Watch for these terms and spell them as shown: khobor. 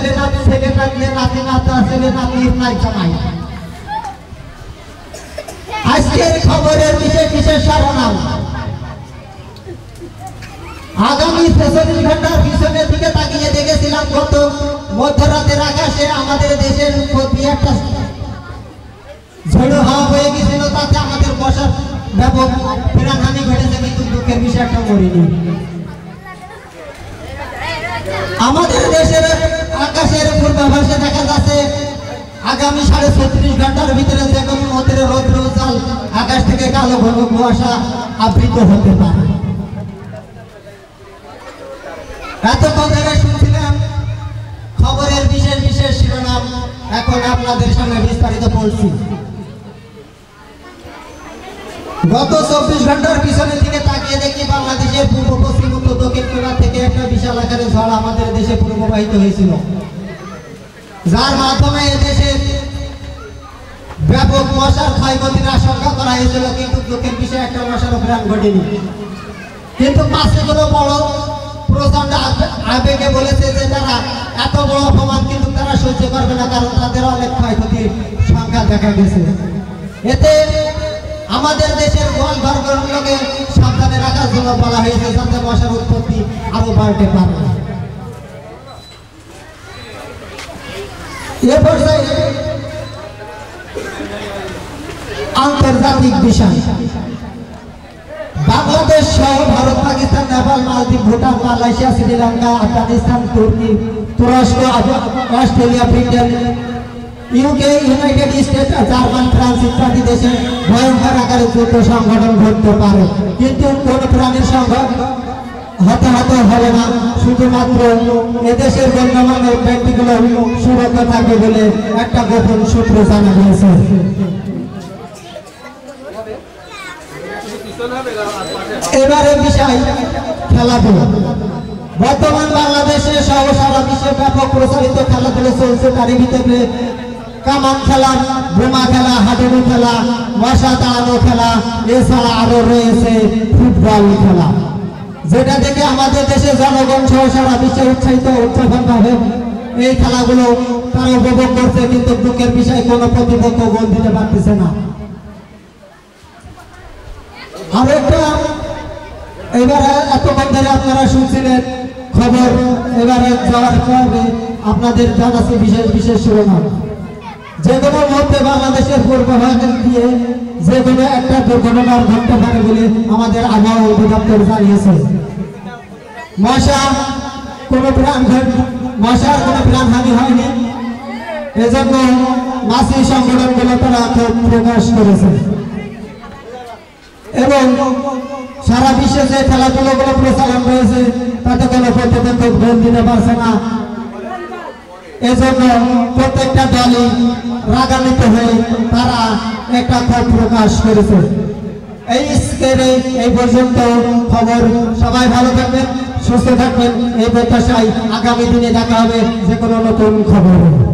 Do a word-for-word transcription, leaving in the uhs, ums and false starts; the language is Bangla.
হবে যে কোনো নতুন খবর।